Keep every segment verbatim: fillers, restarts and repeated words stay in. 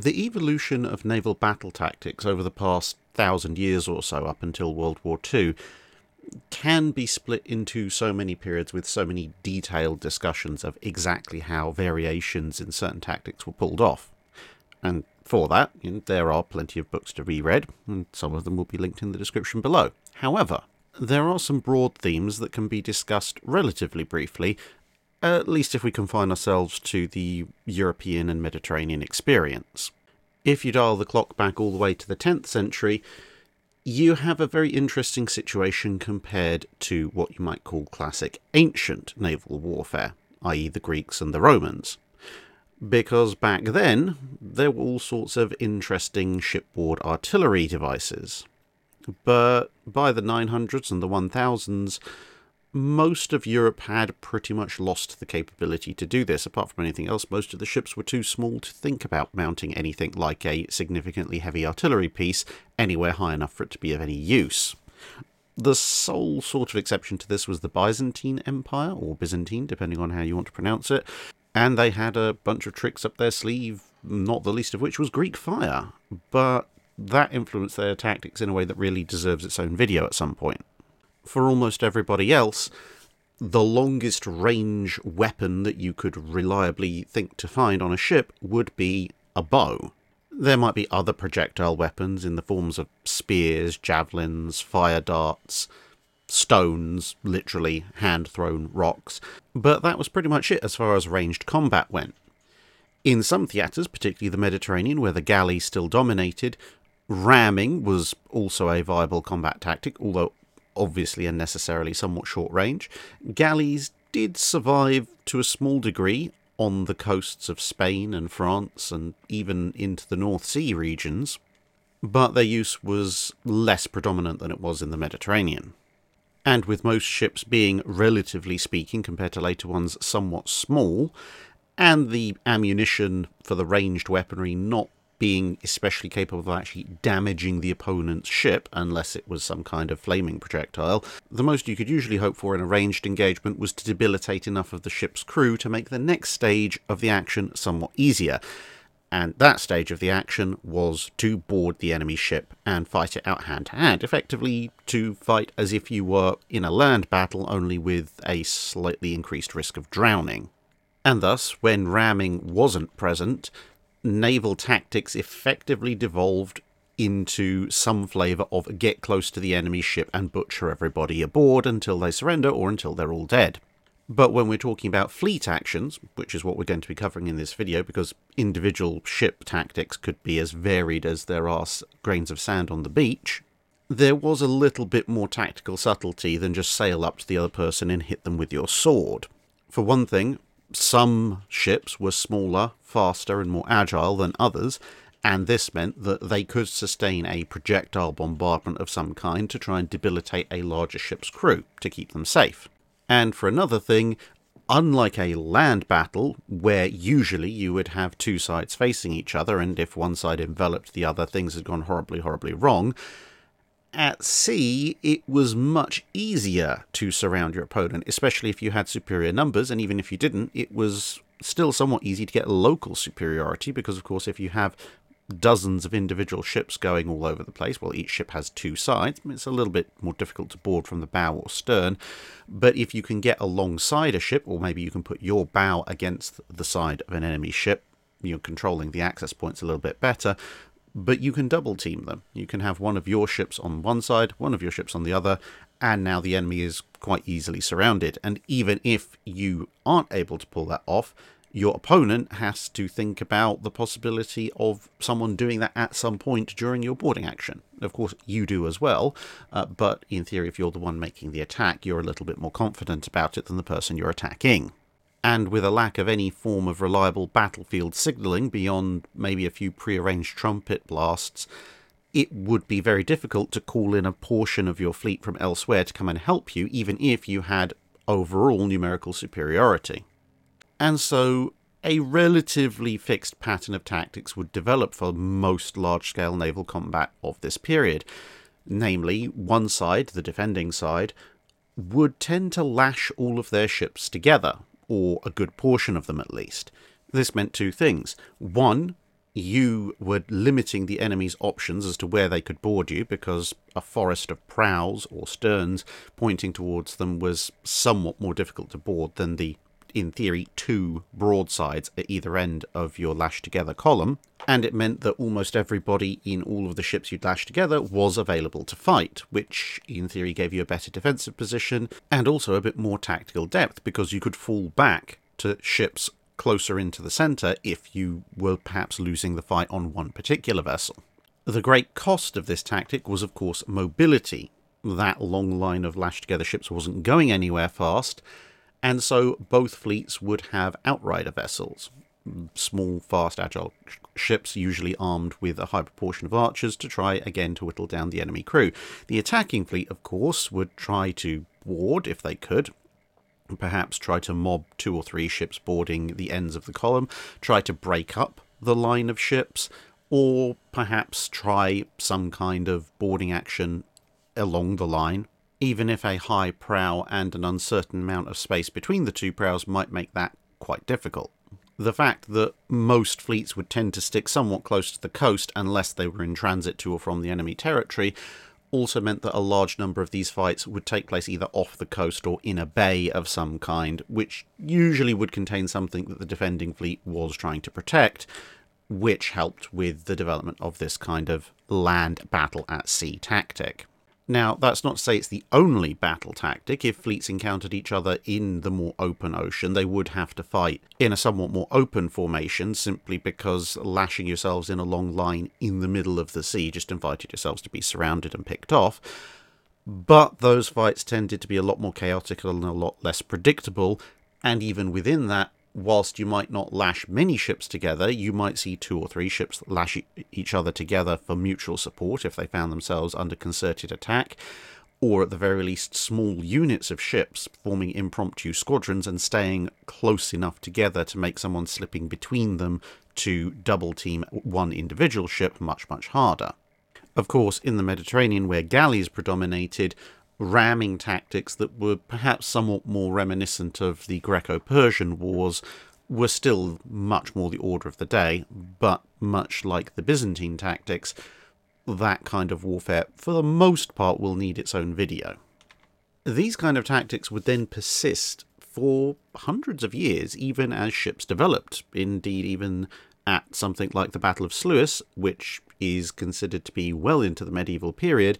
The evolution of naval battle tactics over the past thousand years or so up until World War Two can be split into so many periods with so many detailed discussions of exactly how variations in certain tactics were pulled off. And for that, you know, there are plenty of books to reread, and some of them will be linked in the description below. However, there are some broad themes that can be discussed relatively briefly, at least if we confine ourselves to the European and Mediterranean experience. If you dial the clock back all the way to the tenth century, you have a very interesting situation compared to what you might call classic ancient naval warfare, that is the Greeks and the Romans. Because back then, there were all sorts of interesting shipboard artillery devices. But by the nine hundreds and the one thousands, most of Europe had pretty much lost the capability to do this. Apart from anything else, most of the ships were too small to think about mounting anything like a significantly heavy artillery piece anywhere high enough for it to be of any use. The sole sort of exception to this was the Byzantine Empire, or Byzantine, depending on how you want to pronounce it, and they had a bunch of tricks up their sleeve, not the least of which was Greek fire, but that influenced their tactics in a way that really deserves its own video at some point. For almost everybody else, the longest range weapon that you could reliably think to find on a ship would be a bow. There might be other projectile weapons in the forms of spears, javelins, fire darts, stones, literally hand-thrown rocks, but that was pretty much it as far as ranged combat went. In some theatres, particularly the Mediterranean, where the galley still dominated, ramming was also a viable combat tactic, although obviously and necessarily somewhat short range. Galleys did survive to a small degree on the coasts of Spain and France and even into the North Sea regions, but their use was less predominant than it was in the Mediterranean. And with most ships being, relatively speaking, compared to later ones, somewhat small, and the ammunition for the ranged weaponry not being especially capable of actually damaging the opponent's ship, unless it was some kind of flaming projectile, the most you could usually hope for in a ranged engagement was to debilitate enough of the ship's crew to make the next stage of the action somewhat easier. And that stage of the action was to board the enemy ship and fight it out hand-to-hand, effectively to fight as if you were in a land battle, only with a slightly increased risk of drowning. And thus, when ramming wasn't present, naval tactics effectively devolved into some flavour of get close to the enemy ship and butcher everybody aboard until they surrender or until they're all dead. But when we're talking about fleet actions, which is what we're going to be covering in this video, because individual ship tactics could be as varied as there are grains of sand on the beach, there was a little bit more tactical subtlety than just sail up to the other person and hit them with your sword. For one thing, some ships were smaller, faster and more agile than others, and this meant that they could sustain a projectile bombardment of some kind to try and debilitate a larger ship's crew to keep them safe. And for another thing, unlike a land battle, where usually you would have two sides facing each other, and if one side enveloped the other, things had gone horribly, horribly wrong, at sea, it was much easier to surround your opponent, especially if you had superior numbers, and even if you didn't, it was still somewhat easy to get local superiority, because of course if you have dozens of individual ships going all over the place, well, each ship has two sides, it's a little bit more difficult to board from the bow or stern, but if you can get alongside a ship, or maybe you can put your bow against the side of an enemy ship, you're controlling the access points a little bit better, but you can double team them. You can have one of your ships on one side, one of your ships on the other, and now the enemy is quite easily surrounded. And even if you aren't able to pull that off, your opponent has to think about the possibility of someone doing that at some point during your boarding action. Of course, you do as well, uh, but in theory, if you're the one making the attack, you're a little bit more confident about it than the person you're attacking. And with a lack of any form of reliable battlefield signalling beyond maybe a few prearranged trumpet blasts, it would be very difficult to call in a portion of your fleet from elsewhere to come and help you, even if you had overall numerical superiority. And so a relatively fixed pattern of tactics would develop for most large-scale naval combat of this period. Namely, one side, the defending side, would tend to lash all of their ships together, or a good portion of them at least. This meant two things. One, you were limiting the enemy's options as to where they could board you, because a forest of prows or sterns pointing towards them was somewhat more difficult to board than the, in theory, two broadsides at either end of your lashed together column, and it meant that almost everybody in all of the ships you'd lashed together was available to fight, which in theory gave you a better defensive position and also a bit more tactical depth, because you could fall back to ships closer into the centre if you were perhaps losing the fight on one particular vessel. The great cost of this tactic was, of course, mobility. That long line of lashed together ships wasn't going anywhere fast, and so both fleets would have outrider vessels, small, fast, agile ships, usually armed with a high proportion of archers, to try again to whittle down the enemy crew. The attacking fleet, of course, would try to board, if they could, perhaps try to mob two or three ships boarding the ends of the column, try to break up the line of ships, or perhaps try some kind of boarding action along the line. Even if a high prow and an uncertain amount of space between the two prows might make that quite difficult. The fact that most fleets would tend to stick somewhat close to the coast unless they were in transit to or from the enemy territory also meant that a large number of these fights would take place either off the coast or in a bay of some kind, which usually would contain something that the defending fleet was trying to protect, which helped with the development of this kind of land battle at sea tactic. Now, that's not to say it's the only battle tactic. If fleets encountered each other in the more open ocean, they would have to fight in a somewhat more open formation, simply because lashing yourselves in a long line in the middle of the sea just invited yourselves to be surrounded and picked off. But those fights tended to be a lot more chaotic and a lot less predictable, and even within that, whilst you might not lash many ships together, you might see two or three ships lash e- each other together for mutual support if they found themselves under concerted attack, or at the very least small units of ships forming impromptu squadrons and staying close enough together to make someone slipping between them to double team one individual ship much, much harder. Of course, in the Mediterranean, where galleys predominated, ramming tactics that were perhaps somewhat more reminiscent of the Greco-Persian Wars were still much more the order of the day, but much like the Byzantine tactics, that kind of warfare, for the most part, will need its own video. These kind of tactics would then persist for hundreds of years, even as ships developed. Indeed, even at something like the Battle of Sluis, which is considered to be well into the medieval period,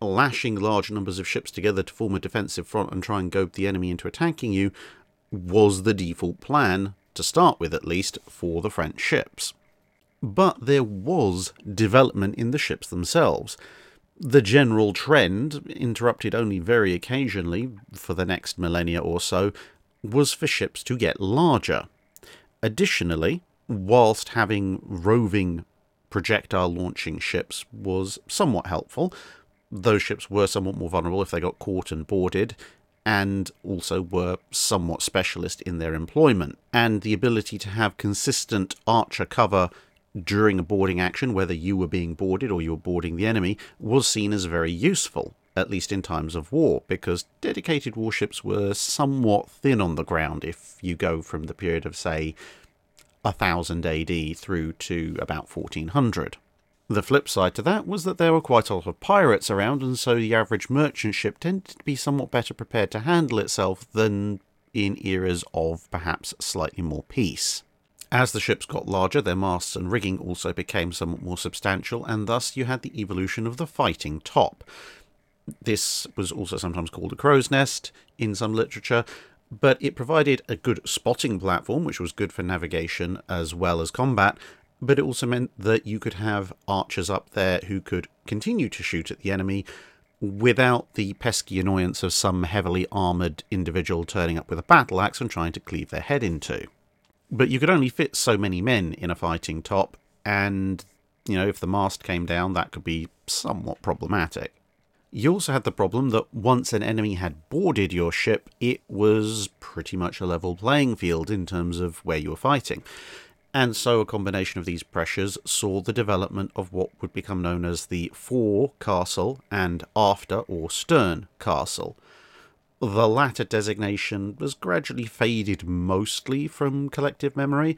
lashing large numbers of ships together to form a defensive front and try and goad the enemy into attacking you was the default plan, to start with at least, for the French ships. But there was development in the ships themselves. The general trend, interrupted only very occasionally for the next millennia or so, was for ships to get larger. Additionally, whilst having roving projectile launching ships was somewhat helpful, those ships were somewhat more vulnerable if they got caught and boarded, and also were somewhat specialist in their employment. And the ability to have consistent archer cover during a boarding action, whether you were being boarded or you were boarding the enemy, was seen as very useful, at least in times of war, because dedicated warships were somewhat thin on the ground if you go from the period of, say, one thousand A D through to about fourteen hundred. The flip side to that was that there were quite a lot of pirates around, and so the average merchant ship tended to be somewhat better prepared to handle itself than in eras of perhaps slightly more peace. As the ships got larger, their masts and rigging also became somewhat more substantial, and thus you had the evolution of the fighting top. This was also sometimes called a crow's nest in some literature, but it provided a good spotting platform, which was good for navigation as well as combat, but it also meant that you could have archers up there who could continue to shoot at the enemy without the pesky annoyance of some heavily armoured individual turning up with a battle axe and trying to cleave their head into. But you could only fit so many men in a fighting top, and, you know, if the mast came down, that could be somewhat problematic. You also had the problem that once an enemy had boarded your ship, it was pretty much a level playing field in terms of where you were fighting. And so a combination of these pressures saw the development of what would become known as the fore castle and after or stern castle. The latter designation has gradually faded mostly from collective memory,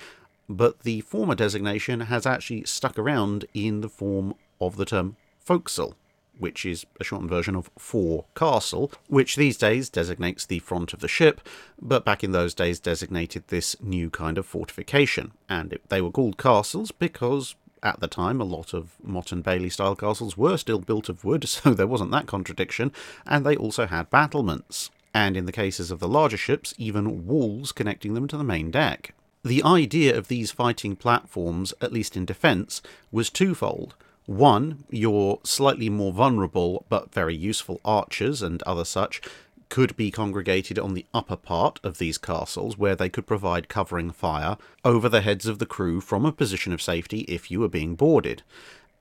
but the former designation has actually stuck around in the form of the term forecastle, which is a shortened version of forecastle, which these days designates the front of the ship, but back in those days designated this new kind of fortification. And it, they were called castles because at the time a lot of Mott and Bailey style castles were still built of wood, so there wasn't that contradiction, and they also had battlements, and in the cases of the larger ships, even walls connecting them to the main deck. The idea of these fighting platforms, at least in defence, was twofold. One, your slightly more vulnerable but very useful archers and other such could be congregated on the upper part of these castles, where they could provide covering fire over the heads of the crew from a position of safety if you were being boarded.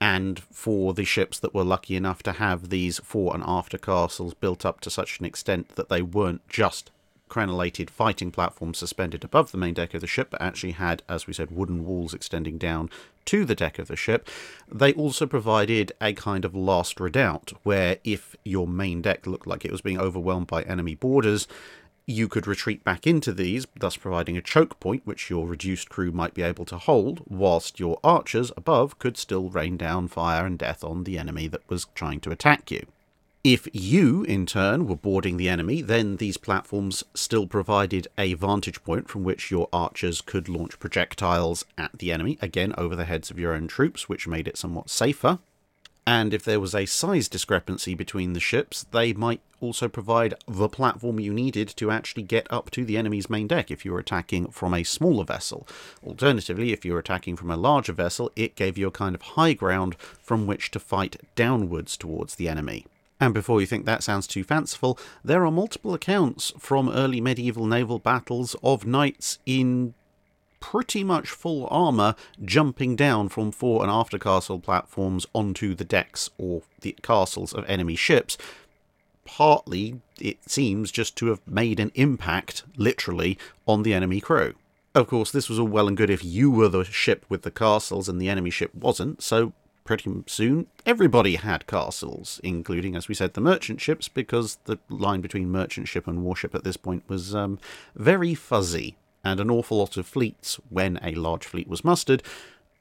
And for the ships that were lucky enough to have these fore and after castles built up to such an extent that they weren't just crenellated fighting platforms suspended above the main deck of the ship, but actually had, as we said, wooden walls extending down to the deck of the ship, they also provided a kind of last redoubt, where if your main deck looked like it was being overwhelmed by enemy boarders, you could retreat back into these, thus providing a choke point which your reduced crew might be able to hold, whilst your archers above could still rain down fire and death on the enemy that was trying to attack you. If you, in turn, were boarding the enemy, then these platforms still provided a vantage point from which your archers could launch projectiles at the enemy, again over the heads of your own troops, which made it somewhat safer. And if there was a size discrepancy between the ships, they might also provide the platform you needed to actually get up to the enemy's main deck if you were attacking from a smaller vessel. Alternatively, if you were attacking from a larger vessel, it gave you a kind of high ground from which to fight downwards towards the enemy. And before you think that sounds too fanciful, there are multiple accounts from early medieval naval battles of knights in pretty much full armour jumping down from fore and after castle platforms onto the decks or the castles of enemy ships, partly, it seems, just to have made an impact, literally, on the enemy crew. Of course, this was all well and good if you were the ship with the castles and the enemy ship wasn't, so pretty soon everybody had castles, including, as we said, the merchant ships, because the line between merchant ship and warship at this point was um, very fuzzy, and an awful lot of fleets, when a large fleet was mustered,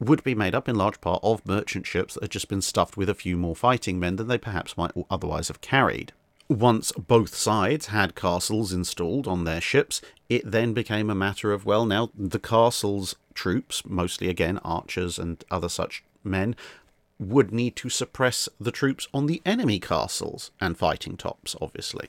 would be made up in large part of merchant ships that had just been stuffed with a few more fighting men than they perhaps might otherwise have carried. Once both sides had castles installed on their ships, it then became a matter of, well, now the castle's troops, mostly again archers and other such men, would need to suppress the troops on the enemy castles and fighting tops, obviously.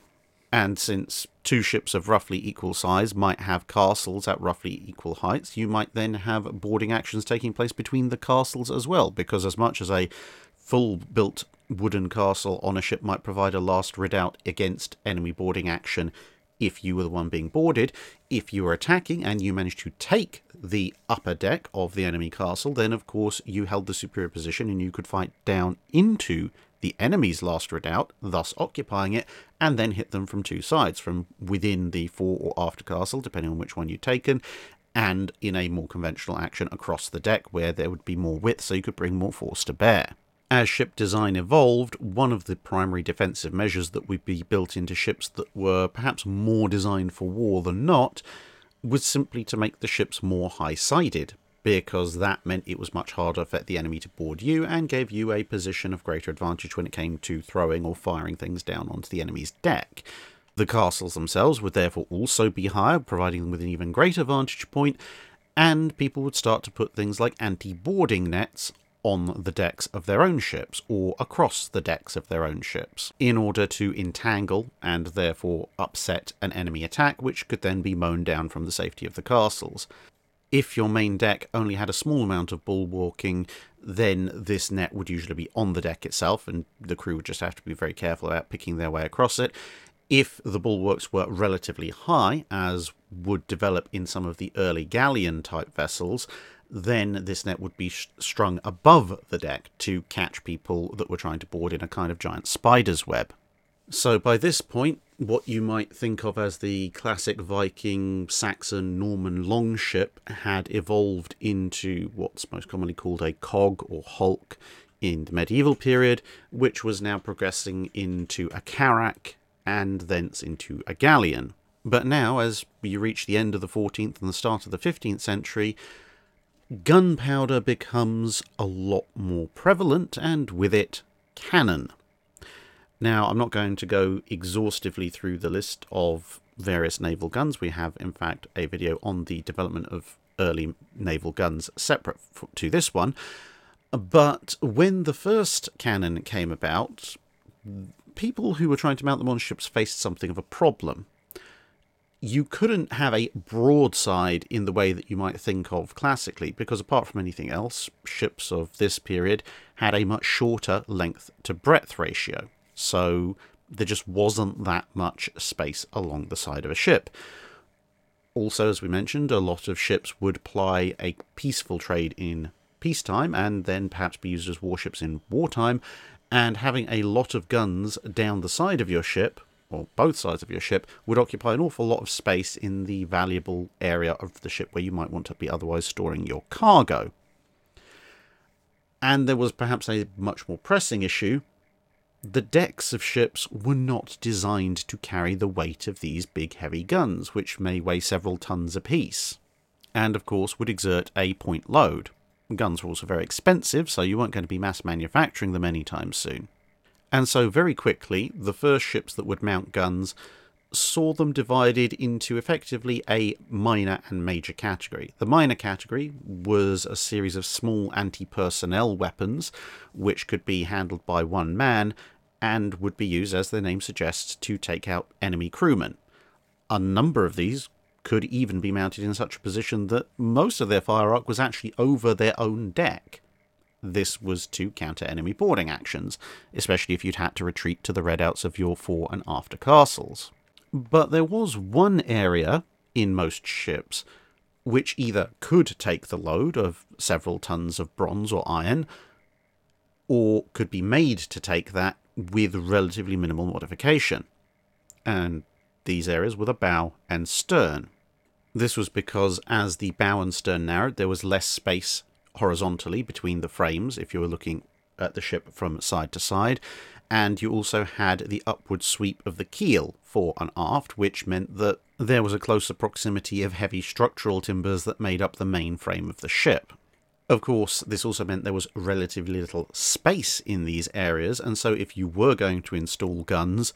And since two ships of roughly equal size might have castles at roughly equal heights, you might then have boarding actions taking place between the castles as well, because as much as a full-built wooden castle on a ship might provide a last redoubt against enemy boarding action if you were the one being boarded, if you were attacking and you managed to take the upper deck of the enemy castle, then of course you held the superior position and you could fight down into the enemy's last redoubt, thus occupying it, and then hit them from two sides, from within the fore or after castle, depending on which one you'd taken, and in a more conventional action across the deck where there would be more width so you could bring more force to bear. As ship design evolved, one of the primary defensive measures that would be built into ships that were perhaps more designed for war than not was simply to make the ships more high-sided, because that meant it was much harder for the enemy to board you and gave you a position of greater advantage when it came to throwing or firing things down onto the enemy's deck. The castles themselves would therefore also be higher, providing them with an even greater vantage point, and people would start to put things like anti-boarding nets on the decks of their own ships, or across the decks of their own ships, in order to entangle and therefore upset an enemy attack, which could then be mown down from the safety of the castles. If your main deck only had a small amount of bulwarking, then this net would usually be on the deck itself, and the crew would just have to be very careful about picking their way across it. If the bulwarks were relatively high, as would develop in some of the early galleon-type vessels, then this net would be strung above the deck to catch people that were trying to board in a kind of giant spider's web. So by this point, what you might think of as the classic Viking, Saxon, Norman longship had evolved into what's most commonly called a cog or hulk in the medieval period, which was now progressing into a carack and thence into a galleon. But now, as you reach the end of the fourteenth and the start of the fifteenth century, gunpowder becomes a lot more prevalent, and with it, cannon. Now, I'm not going to go exhaustively through the list of various naval guns. We have, in fact, a video on the development of early naval guns separate to this one. But when the first cannon came about, people who were trying to mount them on ships faced something of a problem. You couldn't have a broadside in the way that you might think of classically, because apart from anything else, ships of this period had a much shorter length to breadth ratio. So there just wasn't that much space along the side of a ship. Also, as we mentioned, a lot of ships would ply a peaceful trade in peacetime and then perhaps be used as warships in wartime, and having a lot of guns down the side of your ship, or both sides of your ship, would occupy an awful lot of space in the valuable area of the ship where you might want to be otherwise storing your cargo. And there was perhaps a much more pressing issue. The decks of ships were not designed to carry the weight of these big heavy guns, which may weigh several tons apiece, and of course would exert a point load. Guns were also very expensive, so you weren't going to be mass manufacturing them anytime soon. And so very quickly, the first ships that would mount guns saw them divided into effectively a minor and major category. The minor category was a series of small anti-personnel weapons, which could be handled by one man and would be used, as their name suggests, to take out enemy crewmen. A number of these could even be mounted in such a position that most of their fire arc was actually over their own deck. This was to counter enemy boarding actions, especially if you'd had to retreat to the redouts of your fore and after castles. But there was one area in most ships which either could take the load of several tons of bronze or iron, or could be made to take that with relatively minimal modification. And these areas were the bow and stern. This was because as the bow and stern narrowed, there was less space horizontally between the frames if you were looking at the ship from side to side, and you also had the upward sweep of the keel fore and aft, which meant that there was a closer proximity of heavy structural timbers that made up the main frame of the ship. Of course, this also meant there was relatively little space in these areas, and so if you were going to install guns,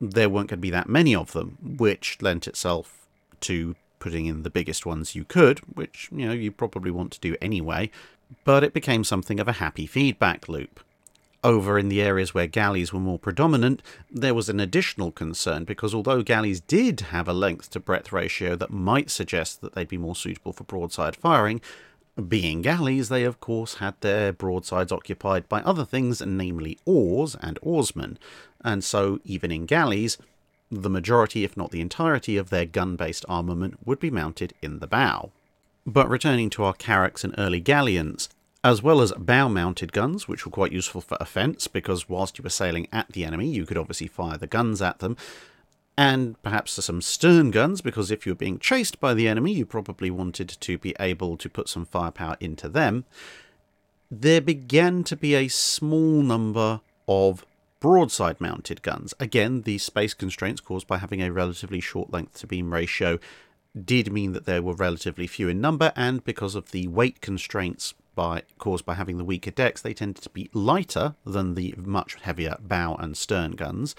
there weren't going to be that many of them, which lent itself to putting in the biggest ones you could, which, you know, you probably want to do anyway, but it became something of a happy feedback loop. Over in the areas where galleys were more predominant, there was an additional concern, because although galleys did have a length to breadth ratio that might suggest that they'd be more suitable for broadside firing, being galleys, they of course had their broadsides occupied by other things, namely oars and oarsmen, and so even in galleys, the majority, if not the entirety, of their gun-based armament would be mounted in the bow. But returning to our carracks and early galleons, as well as bow-mounted guns, which were quite useful for offence, because whilst you were sailing at the enemy, you could obviously fire the guns at them, and perhaps some stern guns, because if you were being chased by the enemy, you probably wanted to be able to put some firepower into them, there began to be a small number of broadside mounted guns. Again, the space constraints caused by having a relatively short length to beam ratio did mean that there were relatively few in number, and because of the weight constraints by caused by having the weaker decks, they tended to be lighter than the much heavier bow and stern guns.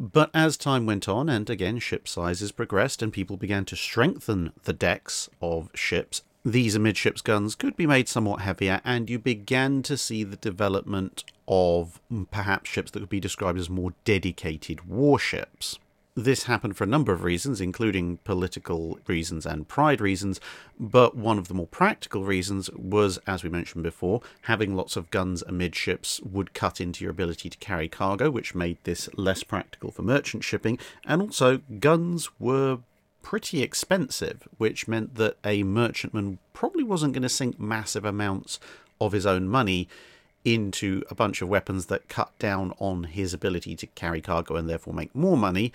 But as time went on, and again ship sizes progressed and people began to strengthen the decks of ships, these amidships guns could be made somewhat heavier, and you began to see the development of perhaps ships that could be described as more dedicated warships. This happened for a number of reasons, including political reasons and pride reasons, but one of the more practical reasons was, as we mentioned before, having lots of guns amidships would cut into your ability to carry cargo, which made this less practical for merchant shipping, and also guns were pretty expensive, which meant that a merchantman probably wasn't going to sink massive amounts of his own money into a bunch of weapons that cut down on his ability to carry cargo and therefore make more money,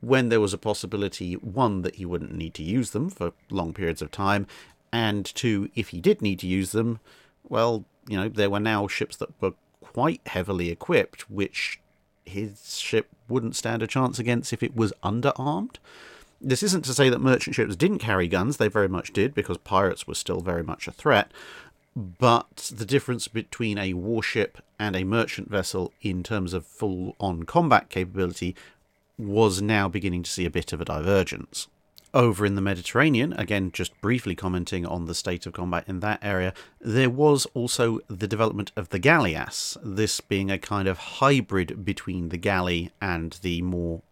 when there was a possibility, one, that he wouldn't need to use them for long periods of time, and two, if he did need to use them, well, you know, there were now ships that were quite heavily equipped, which his ship wouldn't stand a chance against if it was underarmed. This isn't to say that merchant ships didn't carry guns. They very much did, because pirates were still very much a threat. But the difference between a warship and a merchant vessel in terms of full-on combat capability was now beginning to see a bit of a divergence. Over in the Mediterranean, again just briefly commenting on the state of combat in that area, there was also the development of the galleass, this being a kind of hybrid between the galley and the more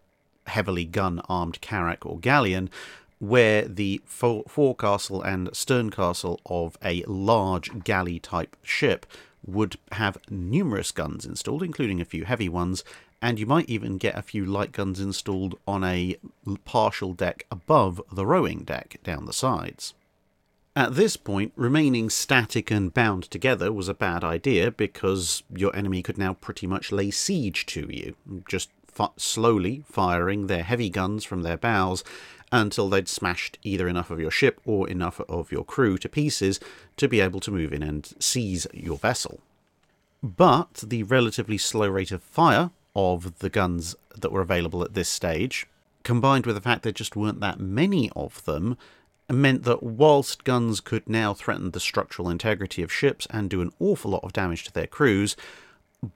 heavily gun-armed carrack or galleon, where the fore forecastle and sterncastle of a large galley-type ship would have numerous guns installed, including a few heavy ones, and you might even get a few light guns installed on a partial deck above the rowing deck down the sides. At this point, remaining static and bound together was a bad idea, because your enemy could now pretty much lay siege to you, just fi- slowly firing their heavy guns from their bows until they'd smashed either enough of your ship or enough of your crew to pieces to be able to move in and seize your vessel. But the relatively slow rate of fire of the guns that were available at this stage, combined with the fact there just weren't that many of them, meant that whilst guns could now threaten the structural integrity of ships and do an awful lot of damage to their crews,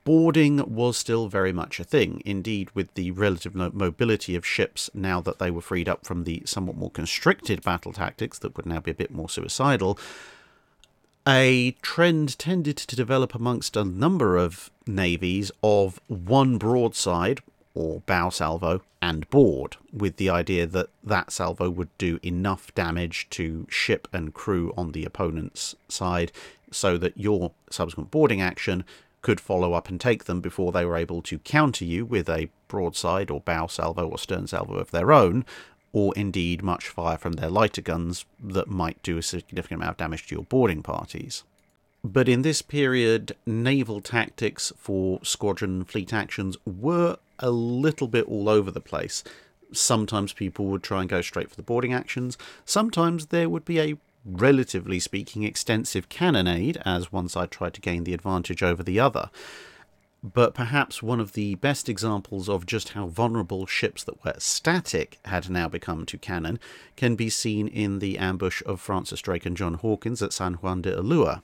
boarding was still very much a thing. Indeed, with the relative mobility of ships now that they were freed up from the somewhat more constricted battle tactics that would now be a bit more suicidal, a trend tended to develop amongst a number of navies of one broadside, or bow salvo, and board, with the idea that that salvo would do enough damage to ship and crew on the opponent's side so that your subsequent boarding action could follow up and take them before they were able to counter you with a broadside or bow salvo or stern salvo of their own, or indeed much fire from their lighter guns that might do a significant amount of damage to your boarding parties. But in this period, naval tactics for squadron fleet actions were a little bit all over the place. Sometimes people would try and go straight for the boarding actions. Sometimes there would be a, relatively speaking, extensive cannonade as one side tried to gain the advantage over the other. But perhaps one of the best examples of just how vulnerable ships that were static had now become to cannon can be seen in the ambush of Francis Drake and John Hawkins at San Juan de Ulúa.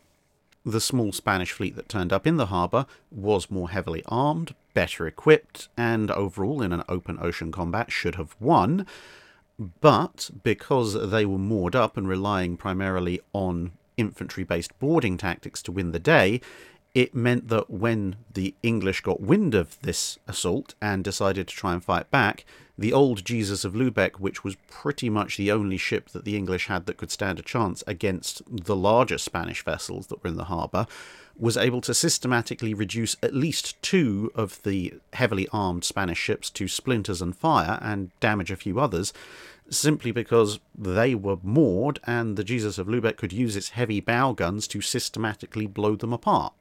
The small Spanish fleet that turned up in the harbour was more heavily armed, better equipped, and overall in an open ocean combat should have won, but because they were moored up and relying primarily on infantry-based boarding tactics to win the day, it meant that when the English got wind of this assault and decided to try and fight back, the old Jesus of Lubeck, which was pretty much the only ship that the English had that could stand a chance against the larger Spanish vessels that were in the harbour, was able to systematically reduce at least two of the heavily armed Spanish ships to splinters and fire and damage a few others, simply because they were moored and the Jesus of Lubeck could use its heavy bow guns to systematically blow them apart.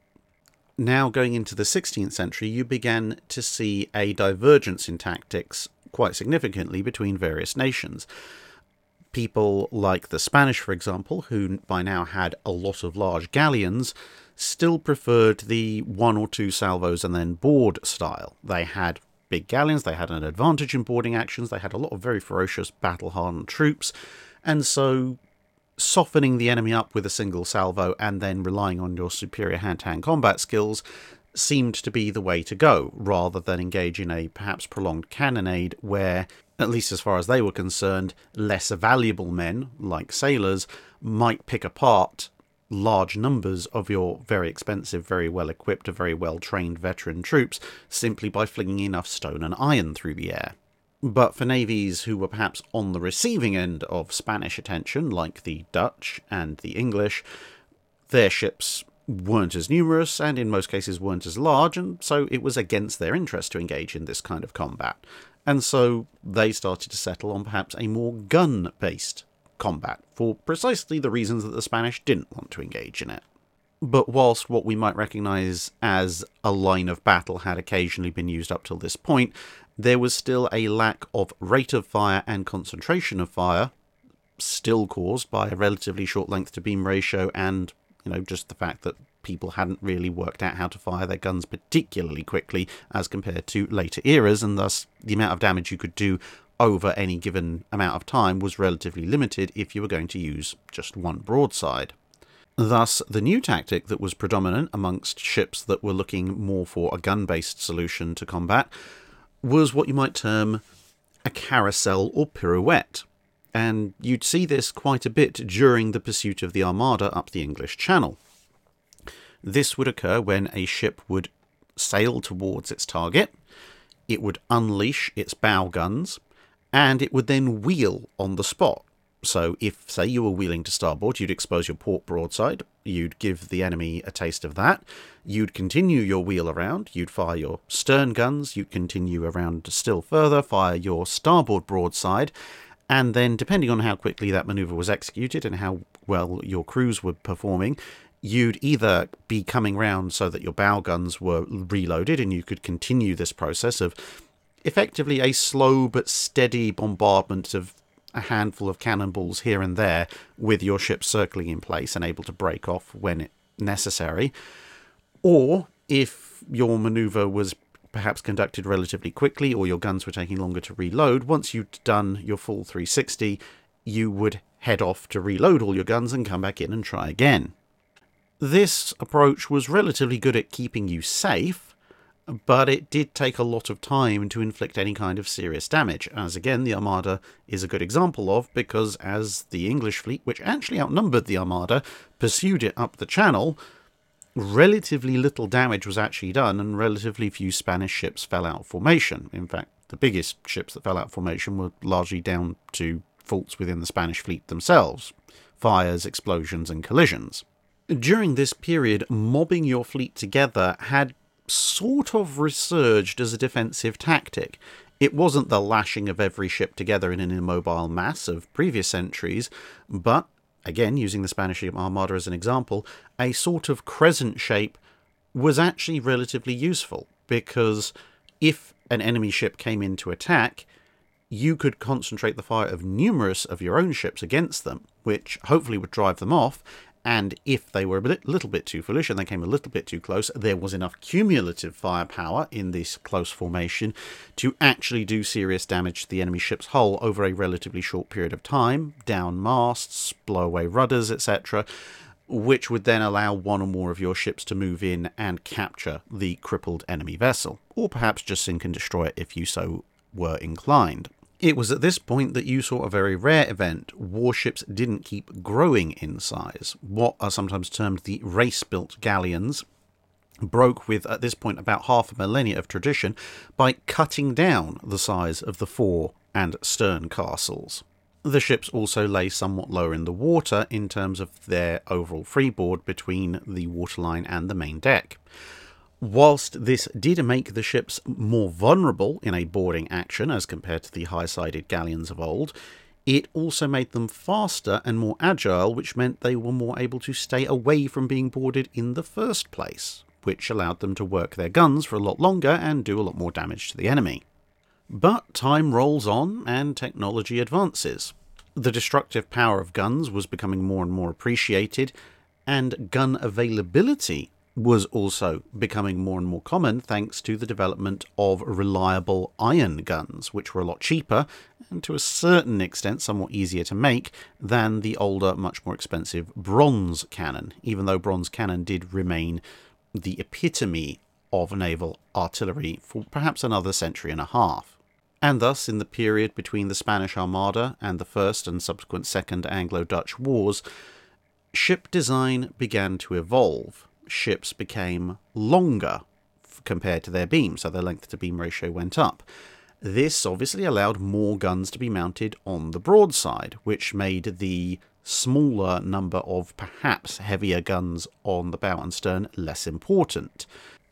Now, going into the sixteenth century, you began to see a divergence in tactics quite significantly between various nations. People like the Spanish, for example, who by now had a lot of large galleons, still preferred the one or two salvos and then board style. They had big galleons, they had an advantage in boarding actions, they had a lot of very ferocious battle-hardened troops, and so softening the enemy up with a single salvo and then relying on your superior hand-to-hand combat skills seemed to be the way to go, rather than engage in a perhaps prolonged cannonade where, at least as far as they were concerned, lesser valuable men, like sailors, might pick apart large numbers of your very expensive, very well-equipped, very well-trained veteran troops simply by flinging enough stone and iron through the air. But for navies who were perhaps on the receiving end of Spanish attention, like the Dutch and the English, their ships weren't as numerous and in most cases weren't as large, and so it was against their interest to engage in this kind of combat. And so they started to settle on perhaps a more gun-based combat, for precisely the reasons that the Spanish didn't want to engage in it. But whilst what we might recognise as a line of battle had occasionally been used up till this point, there was still a lack of rate of fire and concentration of fire, still caused by a relatively short length to beam ratio and, you know, just the fact that people hadn't really worked out how to fire their guns particularly quickly as compared to later eras, and thus the amount of damage you could do over any given amount of time was relatively limited if you were going to use just one broadside. Thus, the new tactic that was predominant amongst ships that were looking more for a gun-based solution to combat was what you might term a carousel or pirouette, and you'd see this quite a bit during the pursuit of the Armada up the English Channel. This would occur when a ship would sail towards its target, it would unleash its bow guns, and it would then wheel on the spot. So if, say, you were wheeling to starboard, you'd expose your port broadside, you'd give the enemy a taste of that, you'd continue your wheel around, you'd fire your stern guns, you'd continue around still further, fire your starboard broadside, and then, depending on how quickly that manoeuvre was executed and how well your crews were performing, you'd either be coming round so that your bow guns were reloaded and you could continue this process of effectively a slow but steady bombardment of a handful of cannonballs here and there with your ship circling in place and able to break off when necessary. Or if your manoeuvre was perhaps conducted relatively quickly or your guns were taking longer to reload, once you'd done your full three sixty, you would head off to reload all your guns and come back in and try again. This approach was relatively good at keeping you safe, but it did take a lot of time to inflict any kind of serious damage, as again the Armada is a good example of, because as the English fleet, which actually outnumbered the Armada, pursued it up the Channel, relatively little damage was actually done and relatively few Spanish ships fell out of formation. In fact, the biggest ships that fell out of formation were largely down to faults within the Spanish fleet themselves, fires, explosions and collisions. During this period, mobbing your fleet together had sort of resurged as a defensive tactic. It wasn't the lashing of every ship together in an immobile mass of previous centuries, but, again using the Spanish Armada as an example, a sort of crescent shape was actually relatively useful, because if an enemy ship came in to attack, you could concentrate the fire of numerous of your own ships against them, which hopefully would drive them off. And if they were a little bit too foolish and they came a little bit too close, there was enough cumulative firepower in this close formation to actually do serious damage to the enemy ship's hull over a relatively short period of time, down masts, blow away rudders, et cetera, which would then allow one or more of your ships to move in and capture the crippled enemy vessel, or perhaps just sink and destroy it if you so were inclined. It was at this point that you saw a very rare event. Warships didn't keep growing in size. What are sometimes termed the race-built galleons broke with, at this point, about half a millennia of tradition by cutting down the size of the fore and stern castles. The ships also lay somewhat lower in the water in terms of their overall freeboard between the waterline and the main deck. Whilst this did make the ships more vulnerable in a boarding action as compared to the high-sided galleons of old, it also made them faster and more agile, which meant they were more able to stay away from being boarded in the first place, which allowed them to work their guns for a lot longer and do a lot more damage to the enemy. But time rolls on and technology advances. The destructive power of guns was becoming more and more appreciated, and gun availability was also becoming more and more common thanks to the development of reliable iron guns, which were a lot cheaper and to a certain extent somewhat easier to make than the older, much more expensive bronze cannon, even though bronze cannon did remain the epitome of naval artillery for perhaps another century and a half. And thus, in the period between the Spanish Armada and the First and subsequent Second Anglo-Dutch Wars, ship design began to evolve. Ships became longer compared to their beam, so their length to beam ratio went up. This obviously allowed more guns to be mounted on the broadside, which made the smaller number of perhaps heavier guns on the bow and stern less important.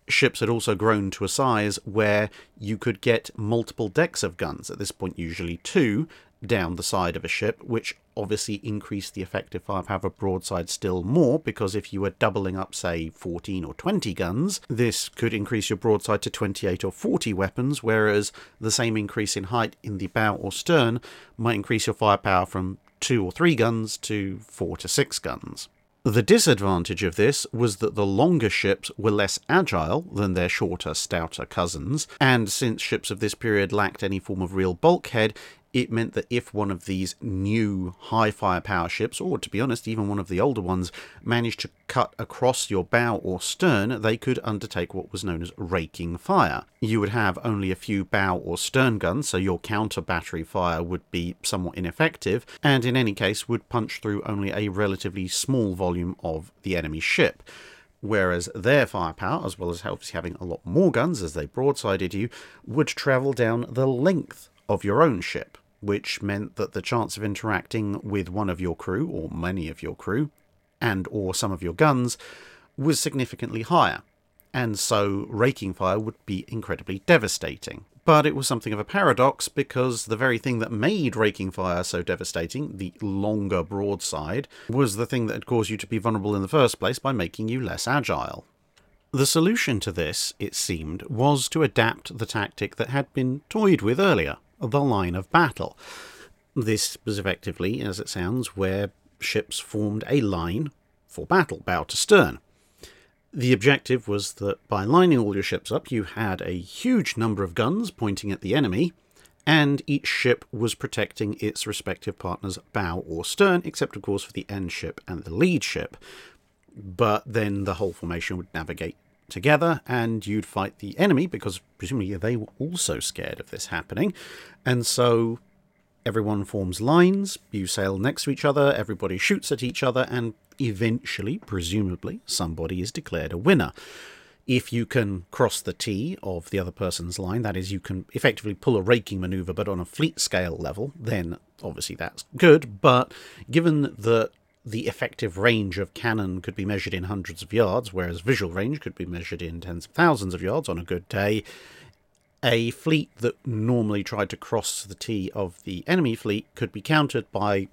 Ships had also grown to a size where you could get multiple decks of guns, at this point usually two, down the side of a ship, which obviously increased the effective firepower of a broadside still more, because if you were doubling up, say, fourteen or twenty guns, this could increase your broadside to twenty-eight or forty weapons, whereas the same increase in height in the bow or stern might increase your firepower from two or three guns to four to six guns. The disadvantage of this was that the longer ships were less agile than their shorter, stouter cousins, and since ships of this period lacked any form of real bulkhead, it meant that if one of these new high firepower ships, or to be honest, even one of the older ones, managed to cut across your bow or stern, they could undertake what was known as raking fire. You would have only a few bow or stern guns, so your counter battery fire would be somewhat ineffective, and in any case would punch through only a relatively small volume of the enemy ship. Whereas their firepower, as well as obviously having a lot more guns as they broadsided you, would travel down the length of your own ship, which meant that the chance of interacting with one of your crew, or many of your crew, and or some of your guns, was significantly higher, and so raking fire would be incredibly devastating. But it was something of a paradox, because the very thing that made raking fire so devastating, the longer broadside, was the thing that had caused you to be vulnerable in the first place by making you less agile. The solution to this, it seemed, was to adapt the tactic that had been toyed with earlier, the line of battle. This was effectively, as it sounds, where ships formed a line for battle, bow to stern. The objective was that by lining all your ships up, you had a huge number of guns pointing at the enemy, and each ship was protecting its respective partner's bow or stern, except of course for the end ship and the lead ship. But then the whole formation would navigate together, and you'd fight the enemy, because presumably they were also scared of this happening. And so everyone forms lines, you sail next to each other, everybody shoots at each other, and eventually, presumably, somebody is declared a winner. If you can cross the T of the other person's line, that is, you can effectively pull a raking maneuver, but on a fleet scale level, then obviously that's good. But given that the effective range of cannon could be measured in hundreds of yards, whereas visual range could be measured in tens of thousands of yards on a good day, a fleet that normally tried to cross the T of the enemy fleet could be countered by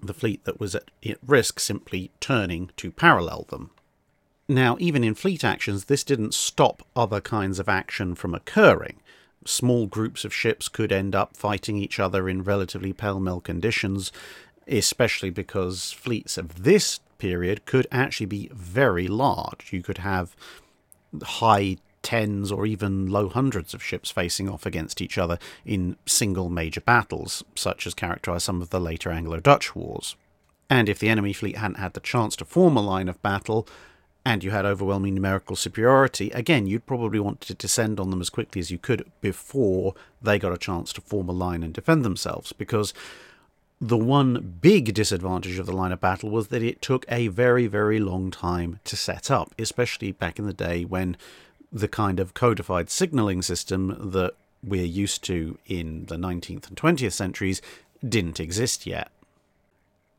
the fleet that was at risk simply turning to parallel them. Now, even in fleet actions, this didn't stop other kinds of action from occurring. Small groups of ships could end up fighting each other in relatively pell-mell conditions, especially because fleets of this period could actually be very large. You could have high tens or even low hundreds of ships facing off against each other in single major battles, such as characterised some of the later Anglo-Dutch Wars. And if the enemy fleet hadn't had the chance to form a line of battle, and you had overwhelming numerical superiority, again, you'd probably want to descend on them as quickly as you could before they got a chance to form a line and defend themselves, because the one big disadvantage of the line of battle was that it took a very, very long time to set up, especially back in the day when the kind of codified signalling system that we're used to in the nineteenth and twentieth centuries didn't exist yet.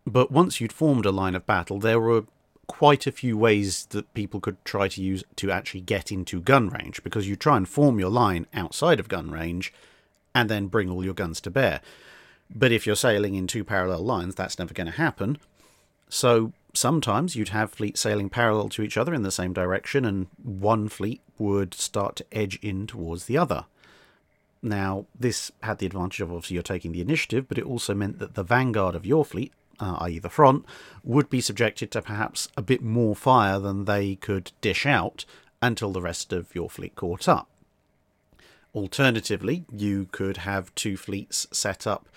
But once you'd formed a line of battle, there were quite a few ways that people could try to use to actually get into gun range, because you try and form your line outside of gun range and then bring all your guns to bear. But if you're sailing in two parallel lines, that's never going to happen. So sometimes you'd have fleets sailing parallel to each other in the same direction, and one fleet would start to edge in towards the other. Now, this had the advantage of obviously you're taking the initiative, but it also meant that the vanguard of your fleet, uh, that is the front, would be subjected to perhaps a bit more fire than they could dish out until the rest of your fleet caught up. Alternatively, you could have two fleets set up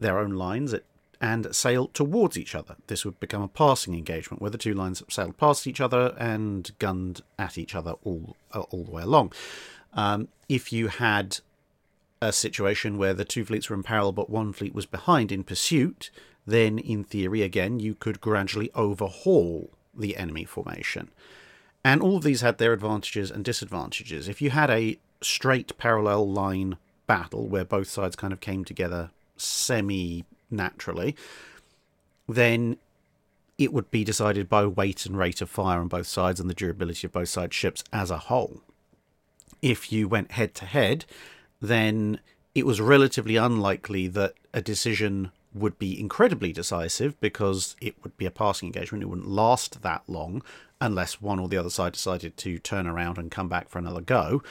their own lines at, and sail towards each other. This would become a passing engagement where the two lines sailed past each other and gunned at each other all, uh, all the way along. Um, if you had a situation where the two fleets were in parallel but one fleet was behind in pursuit, then in theory, again, you could gradually overhaul the enemy formation. And all of these had their advantages and disadvantages. If you had a straight parallel line battle where both sides kind of came together semi-naturally, then it would be decided by weight and rate of fire on both sides and the durability of both sides' ships as a whole. If you went head-to-head, then it was relatively unlikely that a decision would be incredibly decisive, because it would be a passing engagement. It wouldn't last that long unless one or the other side decided to turn around and come back for another go.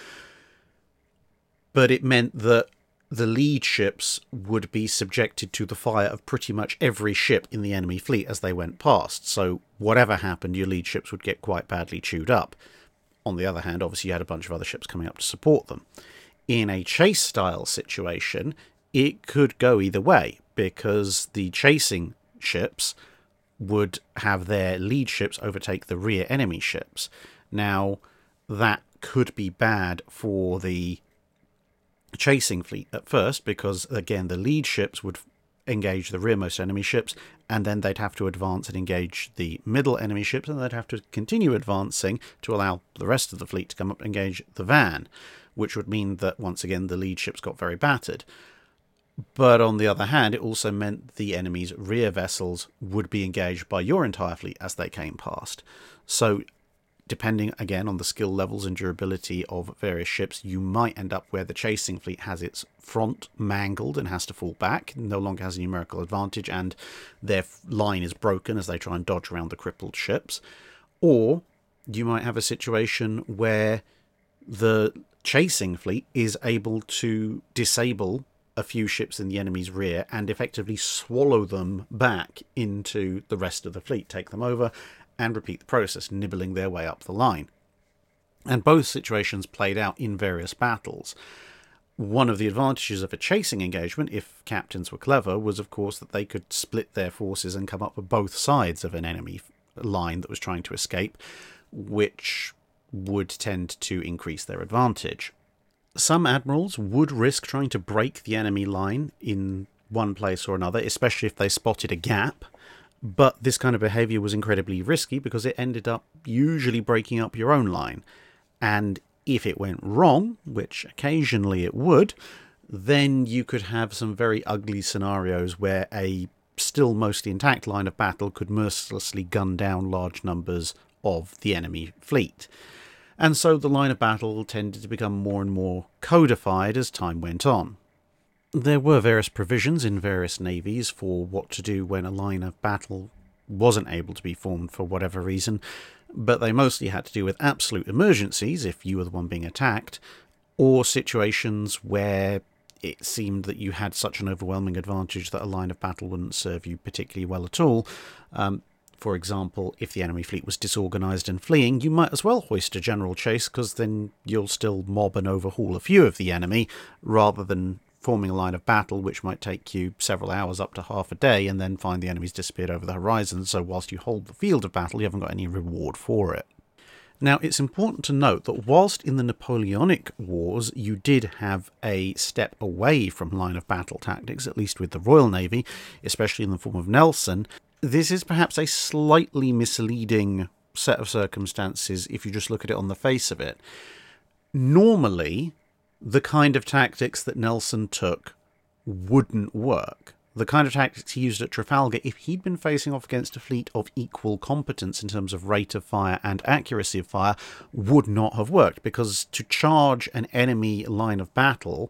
But it meant that the lead ships would be subjected to the fire of pretty much every ship in the enemy fleet as they went past. So whatever happened, your lead ships would get quite badly chewed up. On the other hand, obviously you had a bunch of other ships coming up to support them. In a chase-style situation, it could go either way, because the chasing ships would have their lead ships overtake the rear enemy ships. Now, that could be bad for the chasing fleet at first, because, again, the lead ships would engage the rearmost enemy ships, and then they'd have to advance and engage the middle enemy ships, and they'd have to continue advancing to allow the rest of the fleet to come up and engage the van, which would mean that, once again, the lead ships got very battered. But on the other hand, it also meant the enemy's rear vessels would be engaged by your entire fleet as they came past. So, depending, again, on the skill levels and durability of various ships, you might end up where the chasing fleet has its front mangled and has to fall back, no longer has a numerical advantage, and their line is broken as they try and dodge around the crippled ships. Or you might have a situation where the chasing fleet is able to disable a few ships in the enemy's rear and effectively swallow them back into the rest of the fleet, take them over, and repeat the process, nibbling their way up the line. And both situations played out in various battles. One of the advantages of a chasing engagement, if captains were clever, was of course that they could split their forces and come up with both sides of an enemy line that was trying to escape, which would tend to increase their advantage. Some admirals would risk trying to break the enemy line in one place or another, especially if they spotted a gap. But this kind of behaviour was incredibly risky because it ended up usually breaking up your own line. And if it went wrong, which occasionally it would, then you could have some very ugly scenarios where a still mostly intact line of battle could mercilessly gun down large numbers of the enemy fleet. And so the line of battle tended to become more and more codified as time went on. There were various provisions in various navies for what to do when a line of battle wasn't able to be formed for whatever reason, but they mostly had to do with absolute emergencies, if you were the one being attacked, or situations where it seemed that you had such an overwhelming advantage that a line of battle wouldn't serve you particularly well at all. Um, for example, if the enemy fleet was disorganised and fleeing, you might as well hoist a general chase, because then you'll still mob and overhaul a few of the enemy, rather than forming a line of battle which might take you several hours up to half a day and then find the enemy's disappeared over the horizon, so whilst you hold the field of battle you haven't got any reward for it. Now, it's important to note that whilst in the Napoleonic Wars you did have a step away from line of battle tactics, at least with the Royal Navy, especially in the form of Nelson, this is perhaps a slightly misleading set of circumstances if you just look at it on the face of it. Normally, the kind of tactics that Nelson took wouldn't work. The kind of tactics he used at Trafalgar, if he'd been facing off against a fleet of equal competence in terms of rate of fire and accuracy of fire, would not have worked, because to charge an enemy line of battle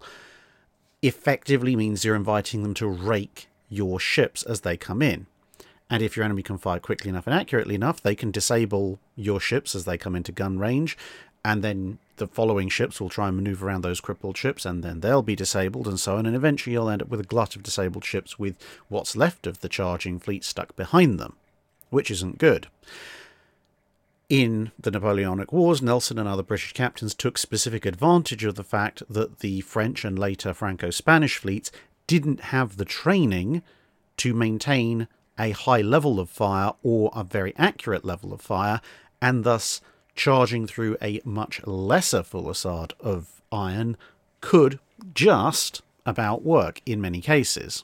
effectively means you're inviting them to rake your ships as they come in. And if your enemy can fire quickly enough and accurately enough, they can disable your ships as they come into gun range, and then the following ships will try and manoeuvre around those crippled ships, and then they'll be disabled, and so on, and eventually you'll end up with a glut of disabled ships with what's left of the charging fleet stuck behind them, which isn't good. In the Napoleonic Wars, Nelson and other British captains took specific advantage of the fact that the French and later Franco-Spanish fleets didn't have the training to maintain a high level of fire or a very accurate level of fire, and thus charging through a much lesser fusillade of iron could just about work in many cases.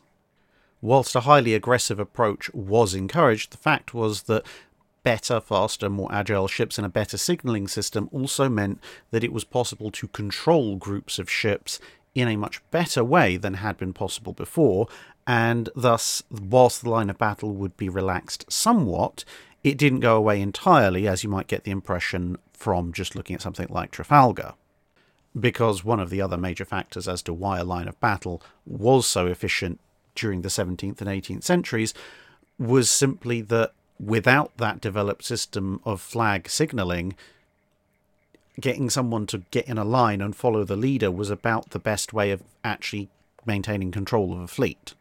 Whilst a highly aggressive approach was encouraged, the fact was that better, faster, more agile ships and a better signalling system also meant that it was possible to control groups of ships in a much better way than had been possible before, and thus, whilst the line of battle would be relaxed somewhat, it didn't go away entirely, as you might get the impression from just looking at something like Trafalgar. Because one of the other major factors as to why a line of battle was so efficient during the seventeenth and eighteenth centuries was simply that without that developed system of flag signalling, getting someone to get in a line and follow the leader was about the best way of actually maintaining control of a fleet.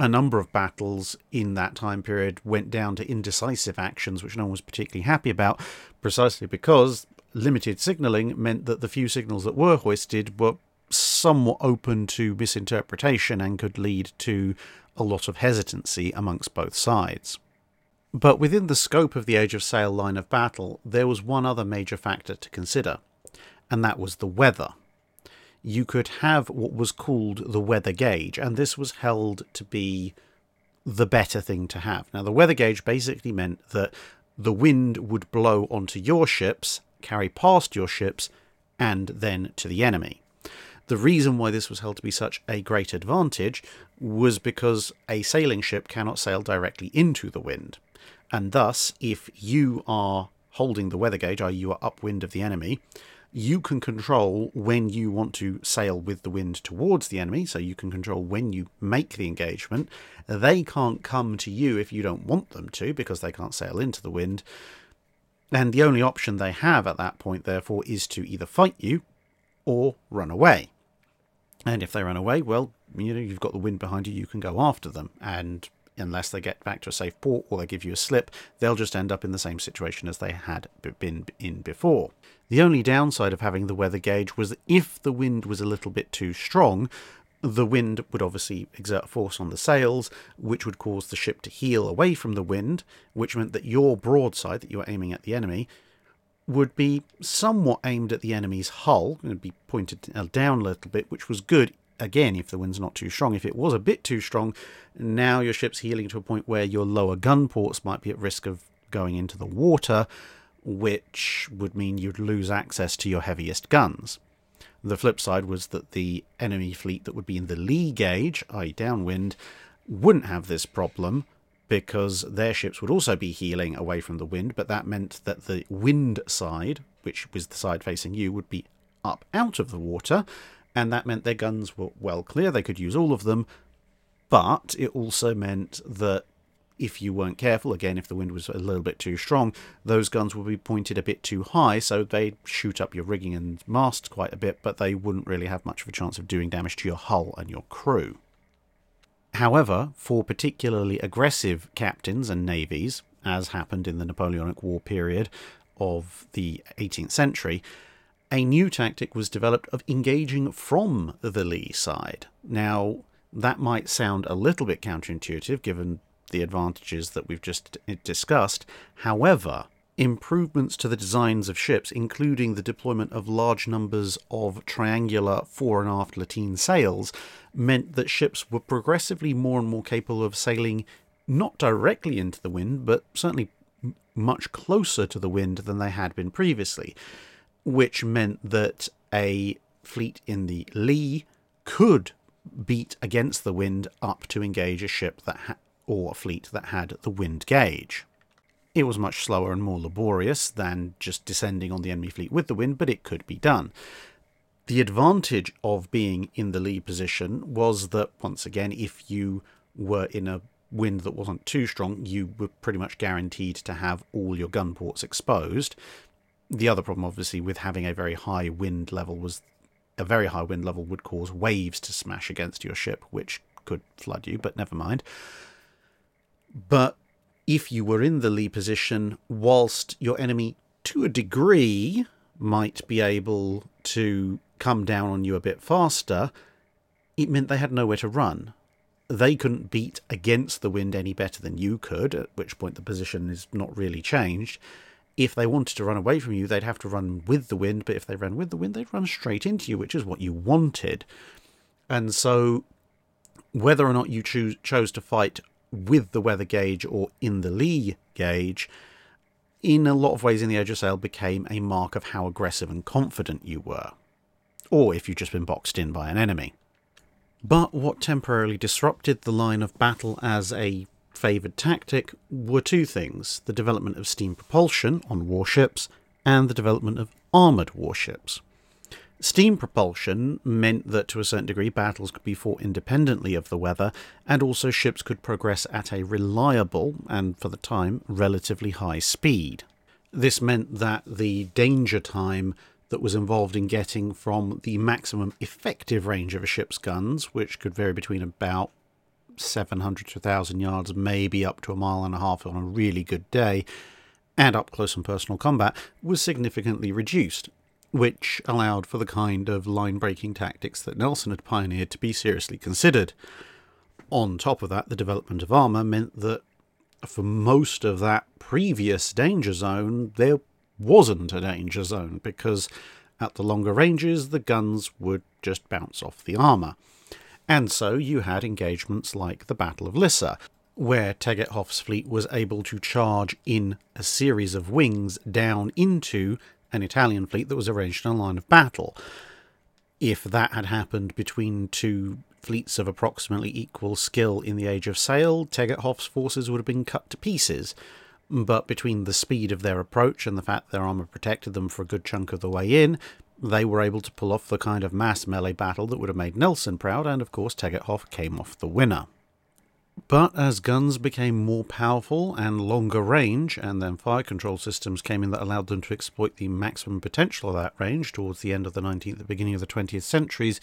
A number of battles in that time period went down to indecisive actions, which no one was particularly happy about, precisely because limited signalling meant that the few signals that were hoisted were somewhat open to misinterpretation and could lead to a lot of hesitancy amongst both sides. But within the scope of the Age of Sail line of battle, there was one other major factor to consider, and that was the weather. You could have what was called the weather gauge, and this was held to be the better thing to have. Now, the weather gauge basically meant that the wind would blow onto your ships, carry past your ships, and then to the enemy. The reason why this was held to be such a great advantage was because a sailing ship cannot sail directly into the wind, and thus, if you are holding the weather gauge, i e you are upwind of the enemy, you can control when you want to sail with the wind towards the enemy, so you can control when you make the engagement. They can't come to you if you don't want them to, because they can't sail into the wind, and the only option they have at that point, therefore, is to either fight you or run away. And if they run away, well, you know, you've got the wind behind you, you can go after them, and unless they get back to a safe port or they give you a slip, they'll just end up in the same situation as they had been in before. The only downside of having the weather gauge was that if the wind was a little bit too strong, the wind would obviously exert force on the sails, which would cause the ship to heel away from the wind, which meant that your broadside that you were aiming at the enemy would be somewhat aimed at the enemy's hull, and be pointed down a little bit, which was good. Again, if the wind's not too strong. If it was a bit too strong, now your ship's heeling to a point where your lower gun ports might be at risk of going into the water, which would mean you'd lose access to your heaviest guns. The flip side was that the enemy fleet that would be in the lee gauge, that is downwind, wouldn't have this problem, because their ships would also be heeling away from the wind, but that meant that the wind side, which was the side facing you, would be up out of the water, and that meant their guns were well clear, they could use all of them, but it also meant that if you weren't careful, again, if the wind was a little bit too strong, those guns would be pointed a bit too high, so they'd shoot up your rigging and mast quite a bit, but they wouldn't really have much of a chance of doing damage to your hull and your crew. However, for particularly aggressive captains and navies, as happened in the Napoleonic War period of the eighteenth century, a new tactic was developed of engaging from the lee side. Now, that might sound a little bit counterintuitive given the advantages that we've just discussed. However, improvements to the designs of ships, including the deployment of large numbers of triangular fore and aft lateen sails, meant that ships were progressively more and more capable of sailing not directly into the wind, but certainly much closer to the wind than they had been previously, which meant that a fleet in the lee could beat against the wind up to engage a ship that ha or a fleet that had the wind gauge. It was much slower and more laborious than just descending on the enemy fleet with the wind, but it could be done. The advantage of being in the lee position was that, once again, if you were in a wind that wasn't too strong, you were pretty much guaranteed to have all your gun ports exposed. The other problem, obviously, with having a very high wind level was a very high wind level would cause waves to smash against your ship, which could flood you, but never mind. But if you were in the lee position, whilst your enemy, to a degree, might be able to come down on you a bit faster, it meant they had nowhere to run. They couldn't beat against the wind any better than you could, at which point the position is not really changed. If they wanted to run away from you, they'd have to run with the wind, but if they ran with the wind, they'd run straight into you, which is what you wanted. And so whether or not you choose, chose to fight with the weather gauge or in the lee gauge, in a lot of ways in the Age of Sail became a mark of how aggressive and confident you were, or if you'd just been boxed in by an enemy. But what temporarily disrupted the line of battle as a favoured tactic were two things: the development of steam propulsion on warships and the development of armoured warships. Steam propulsion meant that to a certain degree battles could be fought independently of the weather, and also ships could progress at a reliable and, for the time, relatively high speed. This meant that the danger time that was involved in getting from the maximum effective range of a ship's guns, which could vary between about seven hundred to one thousand yards, maybe up to a mile and a half on a really good day, and up close and personal combat, was significantly reduced. which allowed for the kind of line-breaking tactics that Nelson had pioneered to be seriously considered. On top of that, the development of armour meant that for most of that previous danger zone, there wasn't a danger zone, because at the longer ranges, the guns would just bounce off the armour. And so you had engagements like the Battle of Lissa, where Tegethoff's fleet was able to charge in a series of wings down into an Italian fleet that was arranged in a line of battle. If that had happened between two fleets of approximately equal skill in the Age of Sail, Tegethoff's forces would have been cut to pieces. But between the speed of their approach and the fact their armour protected them for a good chunk of the way in, they were able to pull off the kind of mass melee battle that would have made Nelson proud, and of course Tegethoff came off the winner. But as guns became more powerful and longer range, and then fire control systems came in that allowed them to exploit the maximum potential of that range towards the end of the nineteenth and beginning of the twentieth centuries,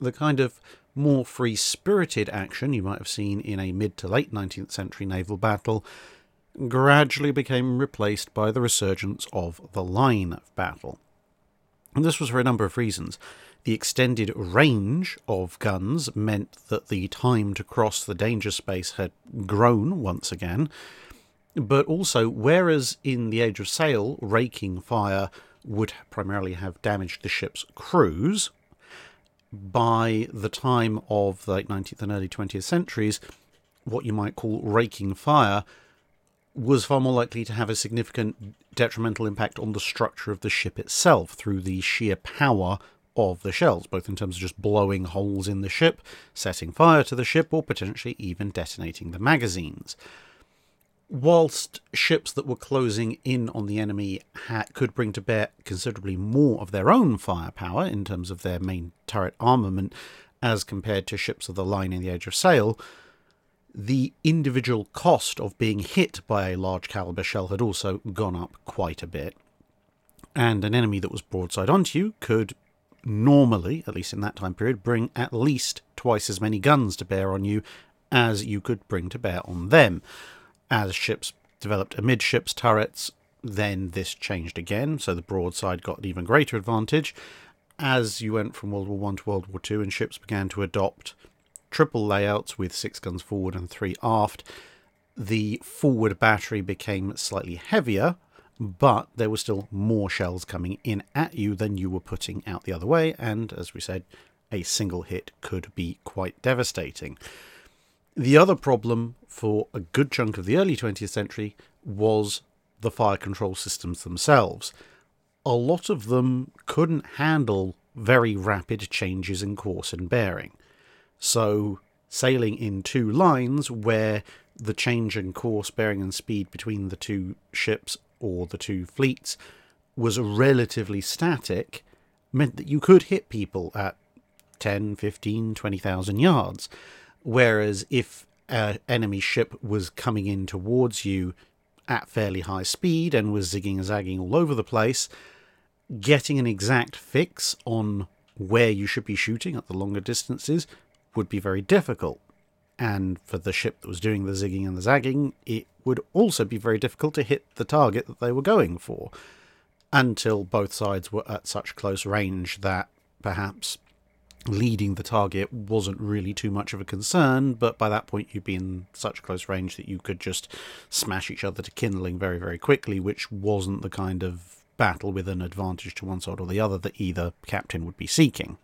the kind of more free-spirited action you might have seen in a mid to late nineteenth century naval battle gradually became replaced by the resurgence of the line of battle. And this was for a number of reasons. The extended range of guns meant that the time to cross the danger space had grown once again, but also, whereas in the Age of Sail, raking fire would primarily have damaged the ship's crews, by the time of the late nineteenth and early twentieth centuries, what you might call raking fire was far more likely to have a significant detrimental impact on the structure of the ship itself through the sheer power of the shells, both in terms of just blowing holes in the ship, setting fire to the ship, or potentially even detonating the magazines. Whilst ships that were closing in on the enemy ha- could bring to bear considerably more of their own firepower in terms of their main turret armament as compared to ships of the line in the Age of Sail, the individual cost of being hit by a large caliber shell had also gone up quite a bit. And an enemy that was broadside onto you could normally, at least in that time period, bring at least twice as many guns to bear on you as you could bring to bear on them. As ships developed amidships turrets, then this changed again, so the broadside got an even greater advantage. As you went from World War One to World War Two and ships began to adopt triple layouts with six guns forward and three aft, the forward battery became slightly heavier, but there were still more shells coming in at you than you were putting out the other way, and as we said, a single hit could be quite devastating. The other problem for a good chunk of the early twentieth century was the fire control systems themselves. A lot of them couldn't handle very rapid changes in course and bearing. So sailing in two lines where the change in course, bearing and speed between the two ships or the two fleets was relatively static meant that you could hit people at ten, fifteen, twenty thousand yards. Whereas if an enemy ship was coming in towards you at fairly high speed and was zigging and zagging all over the place, getting an exact fix on where you should be shooting at the longer distances would be very difficult, and for the ship that was doing the zigging and the zagging, it would also be very difficult to hit the target that they were going for, until both sides were at such close range that perhaps leading the target wasn't really too much of a concern, but by that point you'd be in such close range that you could just smash each other to kindling very, very quickly, which wasn't the kind of battle with an advantage to one side or the other that either captain would be seeking.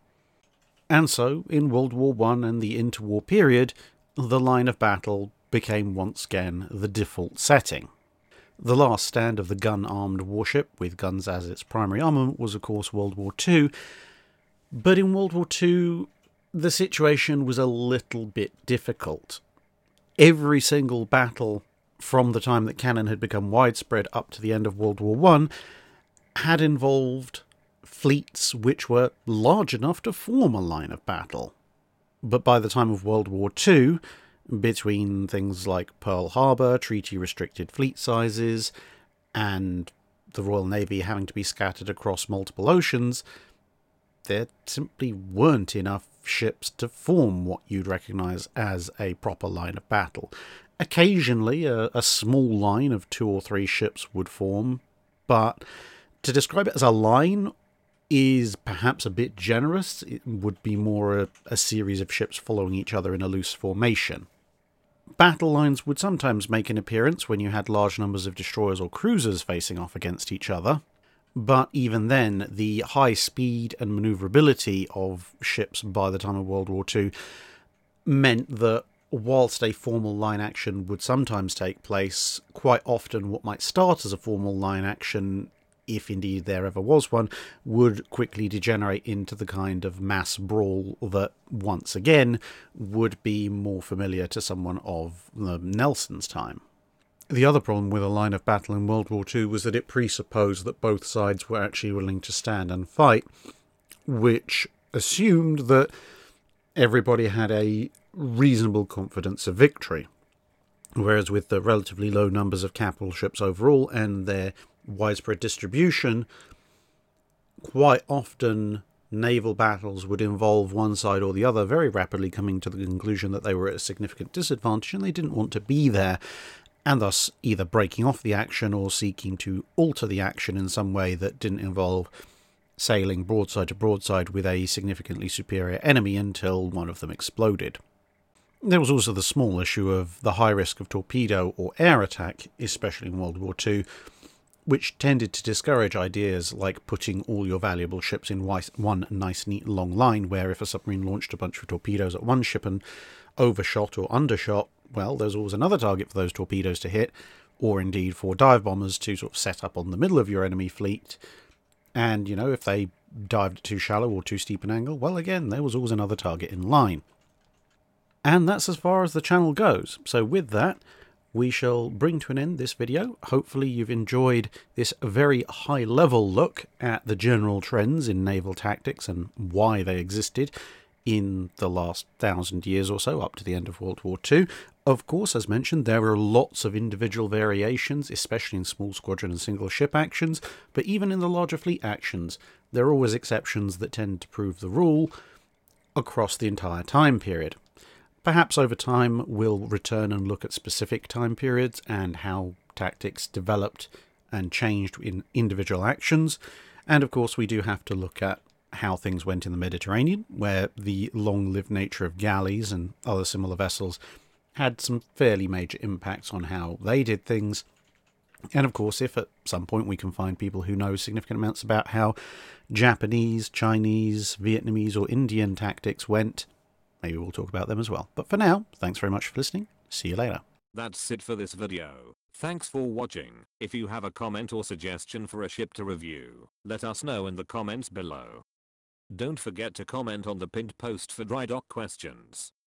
And so, in World War One and the interwar period, the line of battle became once again the default setting. The last stand of the gun-armed warship, with guns as its primary armament, was of course World War Two, but in World War Two the situation was a little bit difficult. Every single battle from the time that cannon had become widespread up to the end of World War One had involved fleets which were large enough to form a line of battle. But by the time of World War Two, between things like Pearl Harbor, treaty-restricted fleet sizes, and the Royal Navy having to be scattered across multiple oceans, there simply weren't enough ships to form what you'd recognise as a proper line of battle. Occasionally, a, a small line of two or three ships would form, but to describe it as a line is perhaps a bit generous. It would be more a, a series of ships following each other in a loose formation. Battle lines would sometimes make an appearance when you had large numbers of destroyers or cruisers facing off against each other, but even then, the high speed and manoeuvrability of ships by the time of World War Two meant that whilst a formal line action would sometimes take place, quite often what might start as a formal line action, if indeed there ever was one, would quickly degenerate into the kind of mass brawl that, once again, would be more familiar to someone of Nelson's time. The other problem with a line of battle in World War Two was that it presupposed that both sides were actually willing to stand and fight, which assumed that everybody had a reasonable confidence of victory. Whereas with the relatively low numbers of capital ships overall and their widespread distribution, quite often naval battles would involve one side or the other very rapidly coming to the conclusion that they were at a significant disadvantage and they didn't want to be there, and thus either breaking off the action or seeking to alter the action in some way that didn't involve sailing broadside to broadside with a significantly superior enemy until one of them exploded. There was also the small issue of the high risk of torpedo or air attack, especially in World War Two, which tended to discourage ideas like putting all your valuable ships in one nice, neat, long line, where if a submarine launched a bunch of torpedoes at one ship and overshot or undershot, well, there's always another target for those torpedoes to hit, or indeed for dive bombers to sort of set up on the middle of your enemy fleet. And, you know, if they dived at too shallow or too steep an angle, well, again, there was always another target in line. And that's as far as the channel goes. So with that, we shall bring to an end this video. Hopefully you've enjoyed this very high-level look at the general trends in naval tactics and why they existed in the last thousand years or so up to the end of World War Two. Of course, as mentioned, there are lots of individual variations, especially in small squadron and single ship actions, but even in the larger fleet actions, there are always exceptions that tend to prove the rule across the entire time period. Perhaps over time we'll return and look at specific time periods and how tactics developed and changed in individual actions. And of course we do have to look at how things went in the Mediterranean, where the long-lived nature of galleys and other similar vessels had some fairly major impacts on how they did things. And of course, if at some point we can find people who know significant amounts about how Japanese, Chinese, Vietnamese or Indian tactics went, maybe we'll talk about them as well. But for now, thanks very much for listening. See you later. That's it for this video. Thanks for watching. If you have a comment or suggestion for a ship to review, let us know in the comments below. Don't forget to comment on the pinned post for dry dock questions.